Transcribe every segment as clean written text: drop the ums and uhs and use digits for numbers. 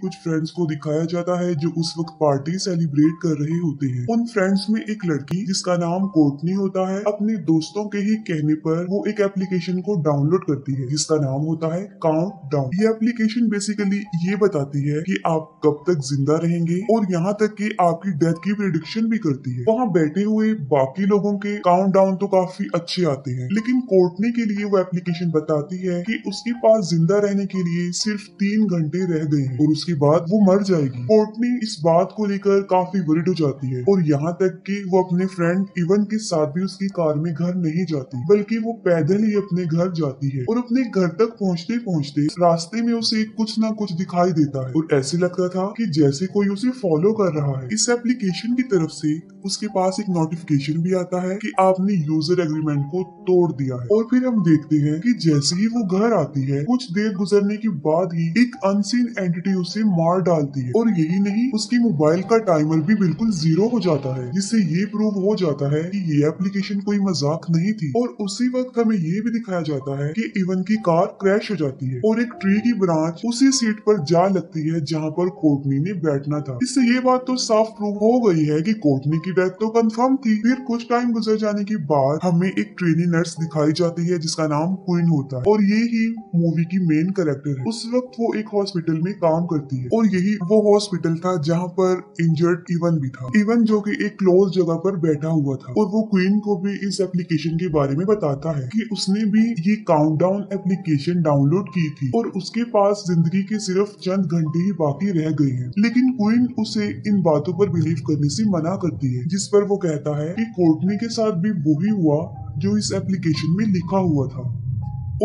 कुछ फ्रेंड्स को दिखाया जाता है जो उस वक्त पार्टी सेलिब्रेट कर रहे होते हैं। उन फ्रेंड्स में एक लड़की जिसका नाम कोटनी होता है, अपने दोस्तों के ही कहने पर वो एक एप्लीकेशन को डाउनलोड करती है जिसका नाम होता है काउंटडाउन। ये एप्लीकेशन बेसिकली ये बताती है कि आप कब तक जिंदा रहेंगे और यहाँ तक कि आपकी डेथ की प्रेडिक्शन भी करती है। वहाँ बैठे हुए बाकी लोगों के काउंटडाउन तो काफी अच्छे आते हैं, लेकिन कोटनी के लिए वो एप्लीकेशन बताती है कि उसके पास जिंदा रहने के लिए सिर्फ 3 घंटे रह गए हैं और उसके बाद वो मर जाएगी। कोटनी इस बात को लेकर काफी वरीड हो जाती है और यहाँ तक कि वो अपने फ्रेंड इवन के साथ भी उसकी कार में घर नहीं जाती, बल्कि वो पैदल ही अपने घर जाती है। और अपने घर तक पहुँचते पहुँचते रास्ते में उसे कुछ न कुछ दिखाई देता है और ऐसे लगता था कि जैसे कोई उसे फॉलो कर रहा है। इस एप्लीकेशन की तरफ से उसके पास एक नोटिफिकेशन भी आता है कि आपने यूजर एग्रीमेंट को तोड़ दिया है। और फिर हम देखते हैं कि जैसे ही वो घर आती है, कुछ देर गुजरने के बाद ही एक अनसीन एंटिटी उसे मार डालती है। और यही नहीं, उसके मोबाइल का टाइमर भी बिल्कुल 0 हो जाता है, जिससे ये प्रूव हो जाता है कि ये एप्लीकेशन कोई मजाक नहीं थी। और उसी वक्त हमें ये भी दिखाया जाता है कि इवन की कार क्रैश हो जाती है और एक ट्री की ब्रांच उसी सीट पर जा लगती है जहाँ पर कोटनी ने बैठना था। इससे ये बात तो साफ प्रूव हो गई है कि कोटनी की डेथ तो कंफर्म थी। फिर कुछ टाइम गुजर जाने के बाद हमें एक ट्रेनी नर्स दिखाई जाती है जिसका नाम क्विन होता है और ये ही मूवी की मेन कैरेक्टर है। उस वक्त वो एक हॉस्पिटल में काम करती है और यही वो हॉस्पिटल था जहाँ पर इंजर्ड इवन भी था। इवन जो कि एक क्लोज जगह पर बैठा हुआ था और वो क्विन को भी इस एप्लीकेशन के बारे में बताता है कि उसने भी ये काउंटडाउन एप्लीकेशन डाउनलोड की थी और उसके पास जिंदगी के सिर्फ चंद घंटे ही बाकी रह गए हैं। लेकिन क्विन उसे इन बातों पर बिलीव करने से मना करती है, जिस पर वो कहता है कि कोटनी के साथ भी वही हुआ जो इस एप्लीकेशन में लिखा हुआ था।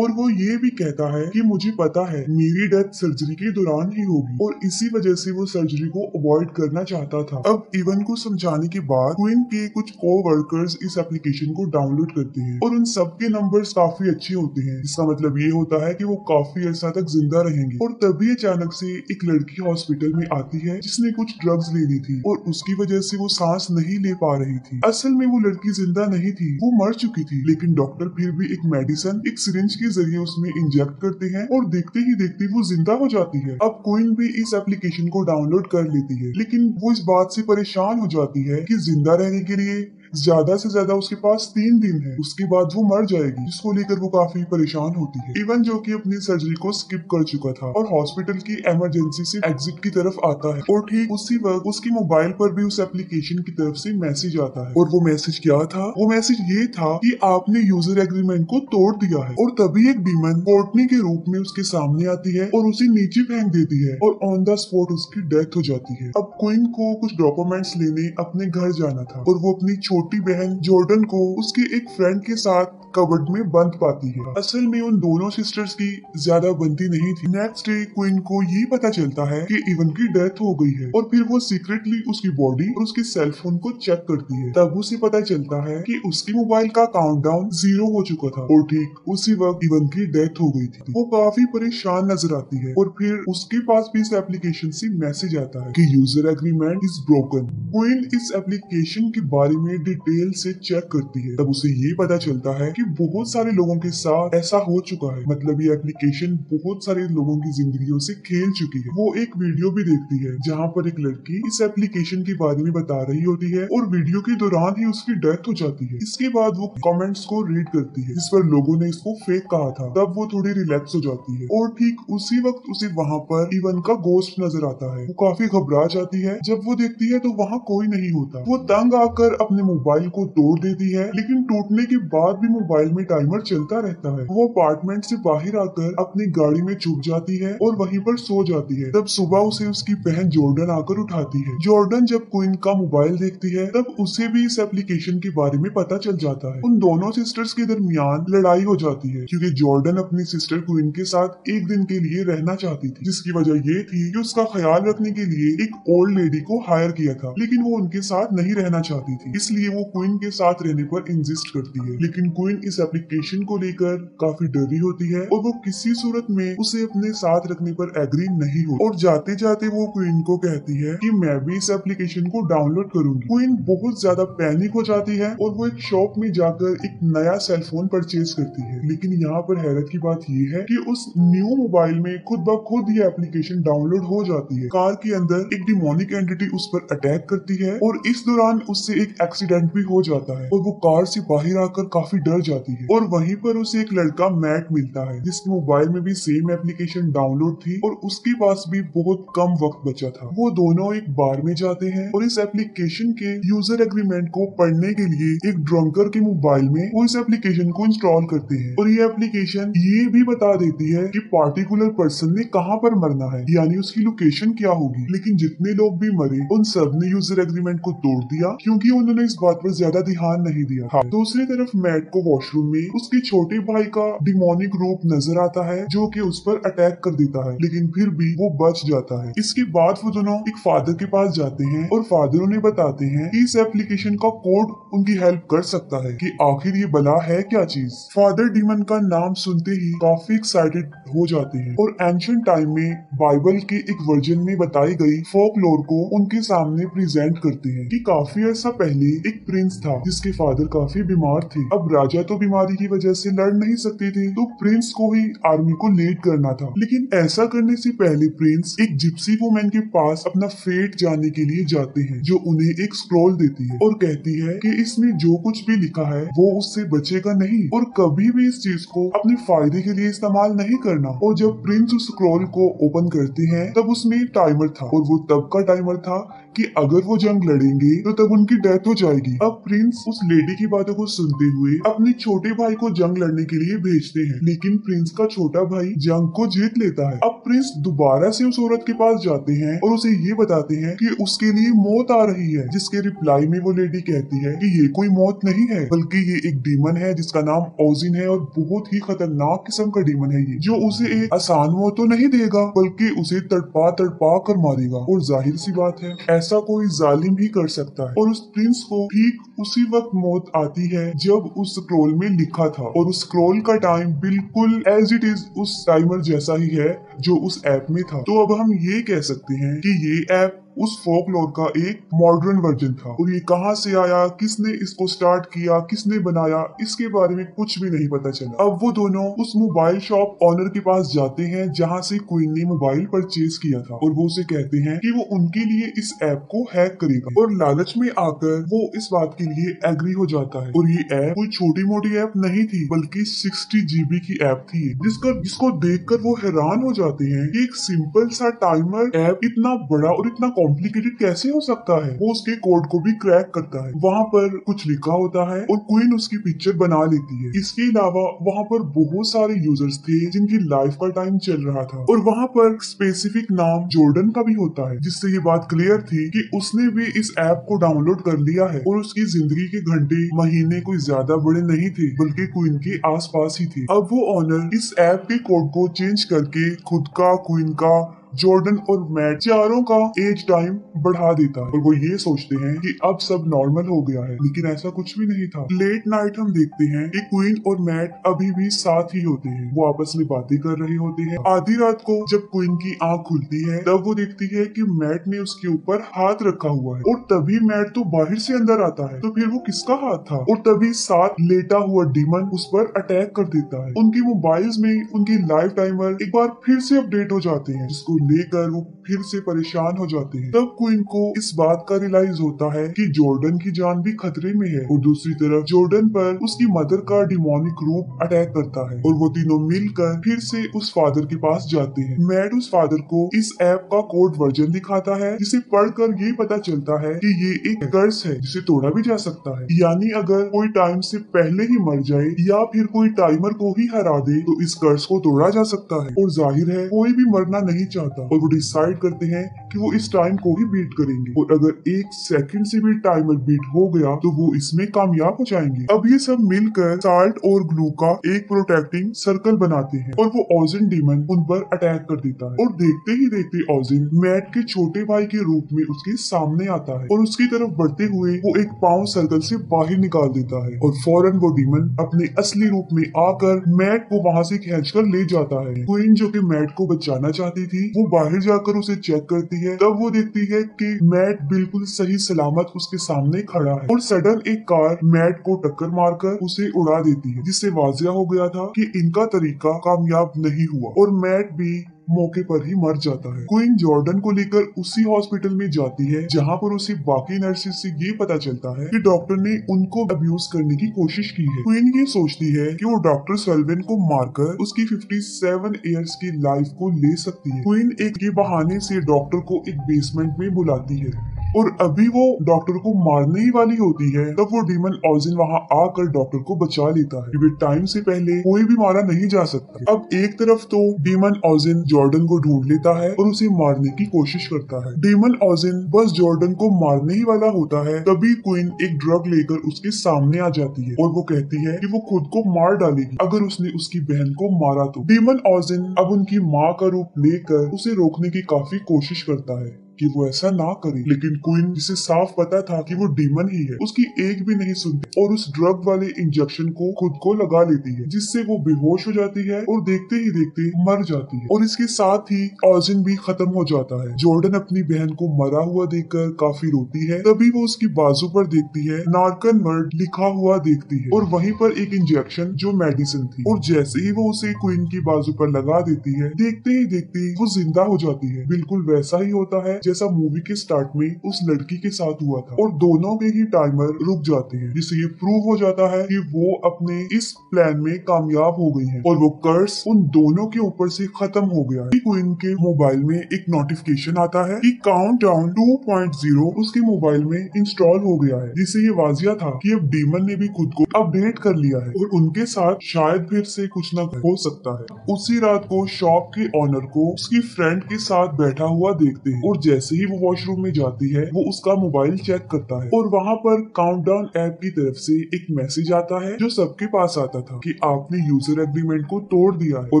और वो ये भी कहता है कि मुझे पता है मेरी डेथ सर्जरी के दौरान ही होगी और इसी वजह से वो सर्जरी को अवॉइड करना चाहता था। अब इवन को समझाने के बाद क्विन के कुछ कोवर्कर्स इस एप्लीकेशन को डाउनलोड करते हैं और उन सबके नंबर्स काफी अच्छे होते हैं, इसका मतलब ये होता है कि वो काफी अर्सा तक जिंदा रहेंगे। और तभी अचानक से एक लड़की हॉस्पिटल में आती है जिसने कुछ ड्रग्स ले ली थी और उसकी वजह से वो सांस नहीं ले पा रही थी। असल में वो लड़की जिंदा नहीं थी, वो मर चुकी थी, लेकिन डॉक्टर फिर भी एक मेडिसिन एक सिरिंज जरिए उसमें इंजेक्ट करते हैं और देखते ही देखते वो जिंदा हो जाती है। अब कोइन भी इस एप्लीकेशन को डाउनलोड कर लेती है, लेकिन वो इस बात से परेशान हो जाती है कि जिंदा रहने के लिए ज्यादा से ज्यादा उसके पास 3 दिन है, उसके बाद वो मर जाएगी, जिसको लेकर वो काफी परेशान होती है। इवन जो कि अपनी सर्जरी को स्किप कर चुका था और हॉस्पिटल की इमरजेंसी से एग्जिट की तरफ आता है और ठीक उसी वक्त उसके मोबाइल पर भी उस एप्लीकेशन की तरफ से मैसेज आता है। और वो मैसेज क्या था? वो मैसेज ये था कि आपने यूजर एग्रीमेंट को तोड़ दिया है। और तभी एक डीमन कोटनी के रूप में उसके सामने आती है और उसे नीचे फेंक देती है और ऑन द स्पॉट उसकी डेथ हो जाती है। अब क्विन को कुछ डॉक्यूमेंट्स लेने अपने घर जाना था और वो अपनी छोटी बहन जॉर्डन को उसके एक फ्रेंड के साथ कबर्ड में बंद पाती है। असल में उन दोनों सिस्टर्स की ज्यादा बनती नहीं थी। नेक्स्ट डे क्विन को ये पता चलता है कि इवन की डेथ हो गई है और फिर वो सीक्रेटली उसकी बॉडी और उसके सेल फोन को चेक करती है। तब उसे पता चलता है कि उसके मोबाइल का काउंटडाउन 0 हो चुका था और ठीक उसी वक्त इवन की डेथ हो गई थी। वो काफी परेशान नजर आती है और फिर उसके पास भी इस एप्लीकेशन से मैसेज आता है कि यूजर एग्रीमेंट इज ब्रोकन। क्विन इस एप्लीकेशन के बारे में डिटेल से चेक करती है, तब उसे ये पता चलता है कि बहुत सारे लोगों के साथ ऐसा हो चुका है, मतलब ये एप्लीकेशन बहुत सारे लोगों की जिंदगियों से खेल चुकी है। वो एक वीडियो भी देखती है जहाँ पर एक लड़की इस एप्लीकेशन के बारे में बता रही होती है और वीडियो के दौरान ही उसकी डेथ हो जाती है। इसके बाद वो कमेंट्स को रीड करती है जिस पर लोगों ने इसको फेक कहा था, तब वो थोड़ी रिलैक्स हो जाती है। और ठीक उसी वक्त उसे वहाँ पर इवन का गोस्ट नजर आता है। वो काफी घबरा जाती है, जब वो देखती है तो वहाँ कोई नहीं होता। वो तंग आकर अपने मोबाइल को तोड़ देती है, लेकिन टूटने के बाद भी मोबाइल में टाइमर चलता रहता है। वो अपार्टमेंट से बाहर आकर अपनी गाड़ी में छुप जाती है और वहीं पर सो जाती है। तब सुबह उसे उसकी बहन जॉर्डन आकर उठाती है। जॉर्डन जब क्विन का मोबाइल देखती है तब उसे भी इस एप्लीकेशन के बारे में पता चल जाता है। उन दोनों सिस्टर्स के दरमियान लड़ाई हो जाती है क्योंकि जॉर्डन अपनी सिस्टर क्विन के साथ एक दिन के लिए रहना चाहती थी, जिसकी वजह ये थी कि उसका ख्याल रखने के लिए एक ओल्ड लेडी को हायर किया था, लेकिन वो उनके साथ नहीं रहना चाहती थी, इसलिए लिए वो क्विन के साथ रहने पर इंसिस्ट करती है, लेकिन क्विन इस एप्लीकेशन को लेकर काफी डरी होती है और वो किसी सूरत में उसे अपने साथ रखने पर एग्री नहीं होती। और जाते जाते वो क्विन को कहती है कि मैं भी इस एप्लीकेशन को डाउनलोड करूंगी। क्विन बहुत ज्यादा पैनिक हो जाती है और वो एक शॉप में जाकर एक नया सेलफोन परचेज करती है, लेकिन यहाँ पर हैरत की बात यह है कि उस न्यू मोबाइल में खुद ब खुद ये एप्लीकेशन डाउनलोड हो जाती है। कार के अंदर एक डिमोनिक एंटिटी उस पर अटैक करती है और इस दौरान उससे एक एक्सीडेंट भी हो जाता है और वो कार से बाहर आकर काफी डर जाती है। और वहीं पर उसे एक लड़का मैट मिलता है जिसके मोबाइल में भी सेम एप्लीकेशन डाउनलोड थी और उसके पास भी बहुत कम वक्त बचा था। वो दोनों एक बार में जाते हैं और इस एप्लीकेशन के यूजर एग्रीमेंट को पढ़ने के लिए एक ड्रंकर के मोबाइल में वो इस एप्लीकेशन को इंस्टॉल करते हैं और ये एप्लीकेशन ये भी बता देती है कि पार्टिकुलर पर्सन ने कहाँ पर मरना है, यानी उसकी लोकेशन क्या होगी। लेकिन जितने लोग भी मरे उन सब ने यूजर एग्रीमेंट को तोड़ दिया क्योंकि उन्होंने इस बात पर ज्यादा ध्यान नहीं दिया। हाँ। दूसरी तरफ मैट को वॉशरूम में उसके छोटे भाई का डिमोनिक रूप नजर आता है जो कि उस पर अटैक कर देता है, लेकिन फिर भी वो बच जाता है। इसके बाद वो दोनों एक फादर के पास जाते हैं और फादर उन्हें बताते हैं कि इस एप्लीकेशन का कोड उनकी हेल्प कर सकता है कि आखिर ये बला है क्या चीज। फादर डीमन का नाम सुनते ही काफी एक्साइटेड हो जाते हैं और एंशिएंट टाइम में बाइबल के एक वर्जन में बताई गई फोकलोर को उनके सामने प्रेजेंट करते हैं कि काफी अर्सा पहले एक प्रिंस था जिसके फादर काफी बीमार थे। अब राजा तो बीमारी की वजह से लड़ नहीं सकते थे तो प्रिंस को ही आर्मी को लीड करना था, लेकिन ऐसा करने से पहले प्रिंस एक जिप्सी वुमेन के पास अपना फेट जानने के लिए जाते हैं जो उन्हें एक स्क्रॉल देती है और कहती है कि इसमें जो कुछ भी लिखा है वो उससे बचेगा नहीं और कभी भी इस चीज को अपने फायदे के लिए इस्तेमाल नहीं करना। और जब प्रिंस उस स्क्रॉल को ओपन करते हैं तब उसमें टाइमर था और वो तब का टाइमर था कि अगर वो जंग लड़ेंगे तो तब उनकी डेथ हो जाएगी। अब प्रिंस उस लेडी की बातों को सुनते हुए अपने छोटे भाई को जंग लड़ने के लिए भेजते हैं, लेकिन प्रिंस का छोटा भाई जंग को जीत लेता है। अब प्रिंस दोबारा से उस औरत के पास जाते हैं और उसे ये बताते हैं कि उसके लिए मौत आ रही है, जिसके रिप्लाई में वो लेडी कहती है कि ये कोई मौत नहीं है बल्कि ये एक डीमन है जिसका नाम ओजिन है और बहुत ही खतरनाक किस्म का डीमन है ये, जो उसे एक आसान मौत तो नहीं देगा बल्कि उसे तड़पा तड़पा कर मारेगा और जाहिर सी बात है ऐसा कोई जालिम ही कर सकता है। और उस प्रिंस को ठीक उसी वक्त मौत आती है जब उस स्क्रॉल में लिखा था और उस स्क्रॉल का टाइम बिल्कुल एज इट इज उस टाइमर जैसा ही है जो उस ऐप में था। तो अब हम ये कह सकते हैं कि ये ऐप उस फोकलोर का एक मॉडर्न वर्जन था और ये कहाँ से आया, किसने इसको स्टार्ट किया, किसने बनाया, इसके बारे में कुछ भी नहीं पता चला। अब वो दोनों उस मोबाइल शॉप ऑनर के पास जाते हैं जहाँ से क्वीन ने मोबाइल परचेज किया था और वो उसे कहते हैं कि वो उनके लिए इस ऐप को हैक करेगा और लालच में आकर वो इस बात के लिए एग्री हो जाता है। और ये ऐप कोई छोटी मोटी ऐप नहीं थी बल्कि 60 GB की ऐप थी जिसको देख कर वो हैरान हो जाते हैं कि एक सिंपल सा टाइमर ऐप इतना बड़ा और इतना कॉम्प्लिकेटेड कैसे हो सकता है। वो उसके कोड को भी क्रैक करता है। वहाँ पर कुछ लिखा होता है और क्वीन उसकी पिक्चर बना लेती है। इसके अलावा वहाँ पर बहुत सारे यूजर्स थे जिनकी लाइफ का टाइम चल रहा था और वहाँ पर स्पेसिफिक नाम जॉर्डन का भी होता है जिससे ये बात क्लियर थी कि उसने भी इस ऐप को डाउनलोड कर लिया है और उसकी जिंदगी के घंटे महीने कोई ज्यादा बड़े नहीं थे बल्कि क्वीन के आस पास ही थे। अब वो ऑनर इस ऐप के कोड को चेंज करके खुद का, क्वीन का, जॉर्डन और मैट चारों का एज टाइम बढ़ा देता है और वो ये सोचते हैं कि अब सब नॉर्मल हो गया है, लेकिन ऐसा कुछ भी नहीं था। लेट नाइट हम देखते हैं कि क्वीन और मैट अभी भी साथ ही होते हैं, वो आपस में बातें कर रहे होते हैं। आधी रात को जब क्वीन की आंख खुलती है तब वो देखती है कि मैट ने उसके ऊपर हाथ रखा हुआ है और तभी मैट तो बाहर से अंदर आता है तो फिर वो किसका हाथ था। और तभी साथ लेटा हुआ डीमन उस पर अटैक कर देता है। उनके मोबाइल में उनकी लाइफ टाइमर एक बार फिर से अपडेट हो जाते हैं जिसको लेकर वो फिर से परेशान हो जाते हैं। तब क्वीन को इस बात का रियलाइज होता है कि जॉर्डन की जान भी खतरे में है और दूसरी तरफ जॉर्डन पर उसकी मदर का डिमोनिक रूप अटैक करता है और वो तीनों मिलकर फिर से उस फादर के पास जाते हैं। मैट उस फादर को इस ऐप का कोड वर्जन दिखाता है जिसे पढ़कर ये पता चलता है कि ये एक कर्स है जिसे तोड़ा भी जा सकता है, यानी अगर कोई टाइम से पहले ही मर जाए या फिर कोई टाइमर को ही हरा दे तो इस कर्स को तोड़ा जा सकता है और जाहिर है कोई भी मरना नहीं चाहता होता और वो डिसाइड करते हैं कि वो इस टाइम को ही बीट करेंगे और अगर एक सेकंड से भी टाइमर बीट हो गया तो वो इसमें कामयाब हो जाएंगे। अब ये सब मिलकर साल्ट और ग्लू का एक प्रोटेक्टिंग सर्कल बनाते हैं और वो ऑज़िन डीमन उन पर अटैक कर देता है और देखते ही देखते ऑज़िन मैट के छोटे भाई के रूप में उसके सामने आता है और उसकी तरफ बढ़ते हुए वो एक पाँव सर्कल से बाहर निकाल देता है और फौरन वो डीमन अपने असली रूप में आकर मैट को वहाँ से खींचकर ले जाता है। क्वीन जो कि मैट को बचाना चाहती थी वो बाहर जाकर उसे चेक करती है, तब वो देखती है कि मैट बिल्कुल सही सलामत उसके सामने खड़ा है और सडन एक कार मैट को टक्कर मारकर उसे उड़ा देती है, जिससे वाजिया हो गया था कि इनका तरीका कामयाब नहीं हुआ और मैट भी मौके पर ही मर जाता है। क्वीन जॉर्डन को लेकर उसी हॉस्पिटल में जाती है जहां पर उसे बाकी नर्सेज से ये पता चलता है कि डॉक्टर ने उनको अब्यूज करने की कोशिश की है। क्वीन ये सोचती है कि वो डॉक्टर सल्वेन को मारकर उसकी 57 इयर्स की लाइफ को ले सकती है। क्वीन एक के बहाने से डॉक्टर को एक बेसमेंट में बुलाती है और अभी वो डॉक्टर को मारने ही वाली होती है तब वो डीमन ऑज़िन वहाँ आकर डॉक्टर को बचा लेता है क्योंकि टाइम से पहले कोई भी मारा नहीं जा सकता। अब एक तरफ तो डीमन ऑज़िन जॉर्डन को ढूंढ लेता है और उसे मारने की कोशिश करता है। डीमन ऑज़िन बस जॉर्डन को मारने ही वाला होता है तभी क्वीन एक ड्रग लेकर उसके सामने आ जाती है और वो कहती है कि वो खुद को मार डालेगी अगर उसने उसकी बहन को मारा तो। डीमन ऑज़िन अब उनकी माँ का रूप लेकर उसे रोकने की काफी कोशिश करता है कि वो ऐसा ना करे, लेकिन क्वीन जिसे साफ पता था कि वो डीमन ही है उसकी एक भी नहीं सुनती और उस ड्रग वाले इंजेक्शन को खुद को लगा लेती है जिससे वो बेहोश हो जाती है और देखते ही देखते मर जाती है और इसके साथ ही ऑज़िन भी खत्म हो जाता है। जॉर्डन अपनी बहन को मरा हुआ देखकर काफी रोती है, तभी वो उसकी बाजू पर देखती है नार्कन वर्ड लिखा हुआ देखती है और वहीं पर एक इंजेक्शन जो मेडिसिन थी और जैसे ही वो उसे क्वीन की बाजू पर लगा देती है देखते ही देखते वो जिंदा हो जाती है। बिल्कुल वैसा ही होता है जैसा मूवी के स्टार्ट में उस लड़की के साथ हुआ था और दोनों के ही टाइमर रुक जाते हैं जिससे ये प्रूव हो जाता है कि वो अपने इस प्लान में कामयाब हो गई हैं और वो कर्स उन दोनों के ऊपर से खत्म हो गया है। क्वीन के मोबाइल में एक नोटिफिकेशन आता है कि काउंटडाउन 2.0 उसके मोबाइल में इंस्टॉल हो गया है जिससे ये वाजिया था कि अब डीमन ने भी खुद को अपडेट कर लिया है और उनके साथ शायद फिर से कुछ न हो सकता है। उसी रात को शॉप के ऑनर को उसकी फ्रेंड के साथ बैठा हुआ देखते हैं और जैसे ही वो वॉशरूम में जाती है वो उसका मोबाइल चेक करता है और वहाँ पर काउंटडाउन ऐप की तरफ से एक मैसेज आता है जो सबके पास आता था कि आपने यूजर एग्रीमेंट को तोड़ दिया है और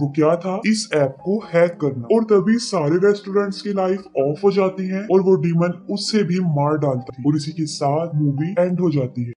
वो क्या था, इस ऐप को हैक करना। और तभी सारे रेस्टोरेंट्स की लाइफ ऑफ हो जाती है और वो डीमन उससे भी मार डालता है और इसी के साथ मूवी एंड हो जाती है।